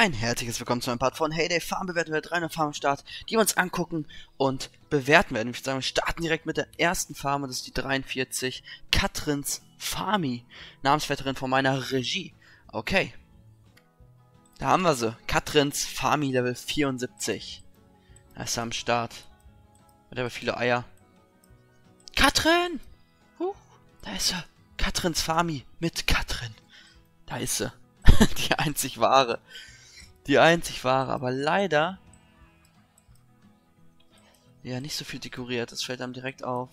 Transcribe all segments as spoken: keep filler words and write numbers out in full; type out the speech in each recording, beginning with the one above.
Ein herzliches Willkommen zu einem Part von Heyday Farm. Bewerten wir drei eine Farm am Start, die wir uns angucken und bewerten werden. Ich würde sagen, wir starten direkt mit der ersten Farm und das ist die dreiundvierzig Katrins Farmi, Namensvetterin von meiner Regie. Okay, da haben wir sie. Katrins Farmi Level vierundsiebzig. Da ist sie am Start. Hat aber viele Eier. Katrin! Huh, da ist sie. Katrins Farmi mit Katrin. Da ist sie. Die einzig wahre. Die einzig wahre, aber leider ja nicht so viel dekoriert, das fällt einem direkt auf.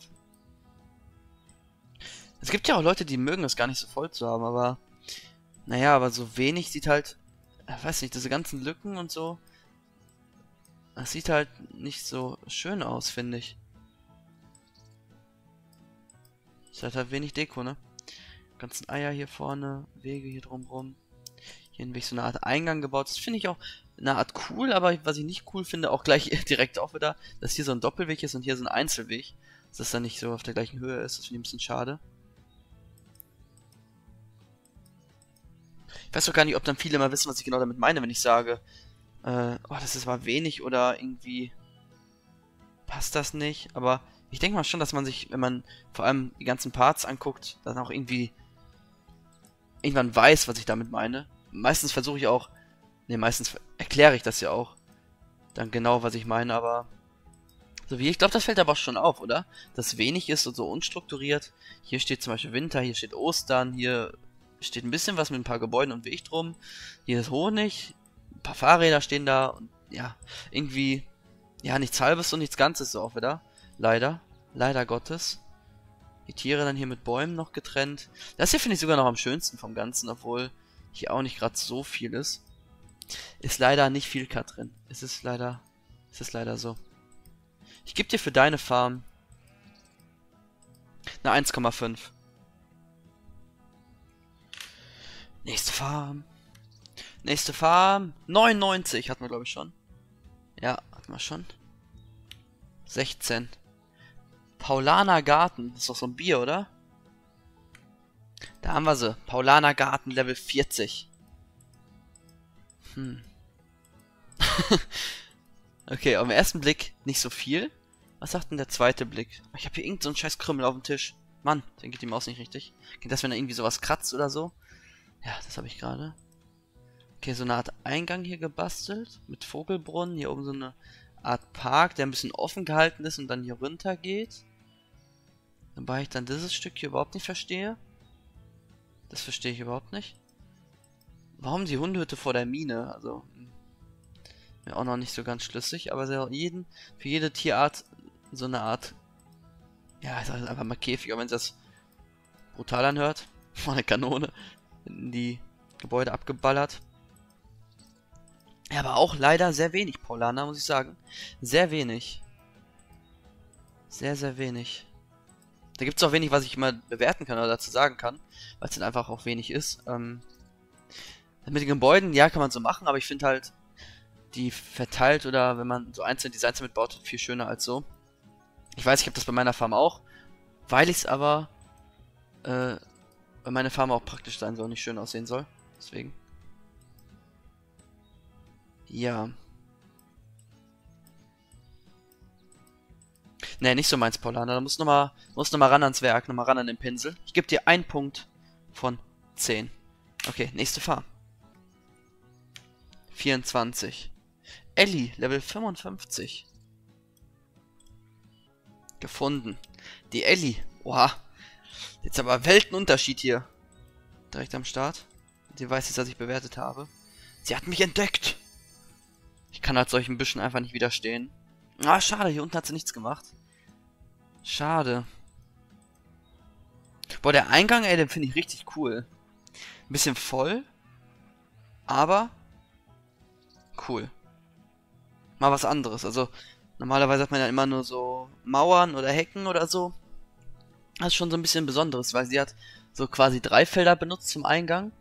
Es gibt ja auch Leute, die mögen das gar nicht so voll zu haben, aber naja, aber so wenig sieht halt, ich weiß nicht, diese ganzen Lücken und so, das sieht halt nicht so schön aus, finde ich. Es hat halt wenig Deko, ne? Ganzen Eier hier vorne, Wege hier drumrum. Hier hinweg so eine Art Eingang gebaut. Das finde ich auch eine Art cool, aber was ich nicht cool finde, auch gleich direkt auch wieder, dass hier so ein Doppelweg ist und hier so ein Einzelweg. Dass das dann nicht so auf der gleichen Höhe ist, das finde ich ein bisschen schade. Ich weiß doch gar nicht, ob dann viele mal wissen, was ich genau damit meine, wenn ich sage, äh, oh, das ist mal wenig oder irgendwie passt das nicht. Aber ich denke mal schon, dass man sich, wenn man vor allem die ganzen Parts anguckt, dann auch irgendwie irgendwann weiß, was ich damit meine. Meistens versuche ich auch, ne, meistens erkläre ich das ja auch, dann genau, was ich meine, aber so wie, ich glaube, das fällt aber schon auf, oder? Dass wenig ist und so unstrukturiert. Hier steht zum Beispiel Winter, hier steht Ostern, hier steht ein bisschen was mit ein paar Gebäuden und Weg drum. Hier ist Honig, ein paar Fahrräder stehen da und ja, irgendwie, ja, nichts Halbes und nichts Ganzes so auch wieder. Leider, leider Gottes. Die Tiere dann hier mit Bäumen noch getrennt. Das hier finde ich sogar noch am schönsten vom Ganzen, obwohl hier auch nicht gerade so viel ist. Ist leider nicht viel, Katrin. Es ist leider, es ist leider so. Ich gebe dir für deine Farm eine eins Komma fünf. Nächste Farm. Nächste Farm. neunundneunzig hatten wir, glaube ich, schon. Ja, hatten wir schon. sechzehn. Paulaner Garten. Das ist doch so ein Bier, oder? Da haben wir sie. Paulaner Garten Level vierzig. Hm. Okay, auf den ersten Blick nicht so viel. Was sagt denn der zweite Blick? Ich habe hier irgend so einen scheiß Krümmel auf dem Tisch. Mann, dann geht die Maus nicht richtig. Geht das, wenn da irgendwie sowas kratzt oder so? Ja, das habe ich gerade. Okay, so eine Art Eingang hier gebastelt. Mit Vogelbrunnen. Hier oben so eine Art Park, der ein bisschen offen gehalten ist und dann hier runter geht. Wobei ich dann dieses Stück hier überhaupt nicht verstehe. Das verstehe ich überhaupt nicht. Warum die Hundehütte vor der Mine? Also, mir auch noch nicht so ganz schlüssig, aber für, jeden, für jede Tierart so eine Art, ja, ich sage jetzt einfach mal Käfig, auch wenn es das brutal anhört. War eine Kanone in die Gebäude abgeballert. Ja, aber auch leider sehr wenig, Paulaner, muss ich sagen. Sehr wenig. Sehr, sehr wenig. Da gibt es auch wenig, was ich mal bewerten kann oder dazu sagen kann, weil es dann einfach auch wenig ist. Ähm, mit den Gebäuden, ja, kann man so machen, aber ich finde halt, die verteilt oder wenn man so einzelne Designs damit baut, viel schöner als so. Ich weiß, ich habe das bei meiner Farm auch, weil ich es aber, äh, weil meine Farm auch praktisch sein soll, nicht schön aussehen soll. Deswegen. Ja. Ne, nicht so meins, Paulaner. Da muss nochmal noch mal ran ans Werk, nochmal ran an den Pinsel. Ich gebe dir einen Punkt von zehn. Okay, nächste Farm. vierundzwanzig. Ellie, Level fünfundfünfzig. Gefunden. Die Ellie. Oha. Jetzt aber Weltenunterschied hier. Direkt am Start. Sie weiß jetzt, dass ich bewertet habe. Sie hat mich entdeckt. Ich kann halt solchen Büschen einfach nicht widerstehen. Ah, schade, hier unten hat sie nichts gemacht. Schade. Boah, der Eingang, ey, den finde ich richtig cool. Ein bisschen voll, aber cool. Mal was anderes. Also, normalerweise hat man ja immer nur so Mauern oder Hecken oder so. Das ist schon so ein bisschen Besonderes, weil sie hat so quasi drei Felder benutzt zum Eingang.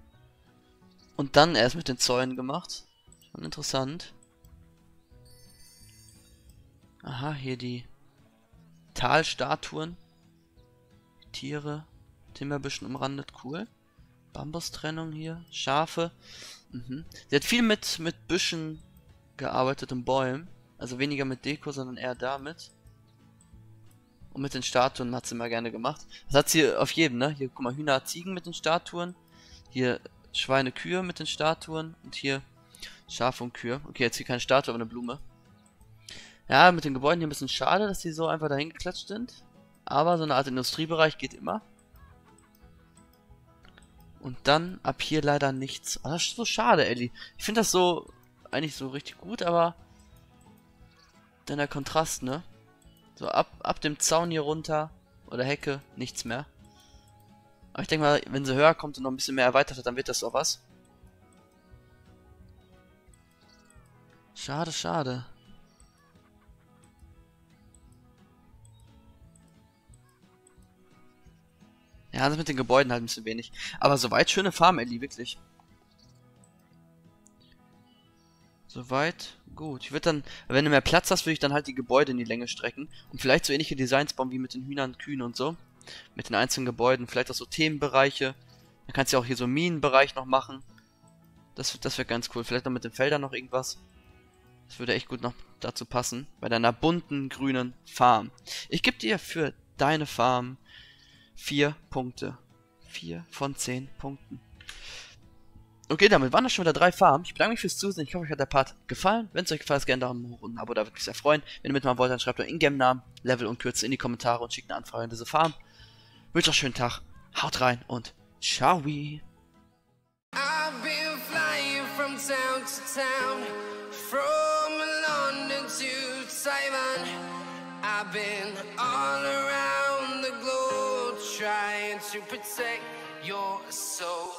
Und dann erst mit den Zäunen gemacht. Schon interessant. Aha, hier die Talstatuen. Tiere, Timberbüschen umrandet, cool. Bambustrennung hier, Schafe. Mhm. Sie hat viel mit, mit Büschen gearbeitet und Bäumen. Also weniger mit Deko, sondern eher damit. Und mit den Statuen hat sie immer gerne gemacht. Das hat sie auf jedem, ne? Hier, guck mal, Hühner, Ziegen mit den Statuen. Hier Schweine, Kühe mit den Statuen. Und hier Schafe und Kühe. Okay, jetzt hier keine Statue, aber eine Blume. Ja, mit den Gebäuden hier ein bisschen schade, dass die so einfach dahin geklatscht sind. Aber so eine Art Industriebereich geht immer. Und dann ab hier leider nichts. Oh, das ist so schade, Ellie. Ich finde das so eigentlich so richtig gut, aber dann der Kontrast, ne? So ab, ab dem Zaun hier runter oder Hecke, nichts mehr. Aber ich denke mal, wenn sie höher kommt und noch ein bisschen mehr erweitert hat, dann wird das doch was. Schade, schade. Ja, das mit den Gebäuden halt ein bisschen wenig. Aber soweit schöne Farm, Ellie, wirklich. Soweit gut. Ich würde dann, wenn du mehr Platz hast, würde ich dann halt die Gebäude in die Länge strecken. Und vielleicht so ähnliche Designs bauen wie mit den Hühnern und Kühen und so. Mit den einzelnen Gebäuden. Vielleicht auch so Themenbereiche. Dann kannst du ja auch hier so einen Minenbereich noch machen. Das, das wäre ganz cool. Vielleicht noch mit den Feldern noch irgendwas. Das würde echt gut noch dazu passen. Bei deiner bunten, grünen Farm. Ich gebe dir für deine Farm vier Punkte. vier von zehn Punkten. Okay, damit waren das schon wieder drei Farmen. Ich bedanke mich fürs Zusehen. Ich hoffe, euch hat der Part gefallen. Wenn es euch gefallen hat, gerne Daumen hoch und ein Abo, da würde mich sehr freuen. Wenn ihr mitmachen wollt, dann schreibt euren Ingame-Namen, Level und Kürze in die Kommentare und schickt eine Anfrage an diese Farm. Wünsche euch einen schönen Tag. Haut rein und ciao. Trying to protect your soul.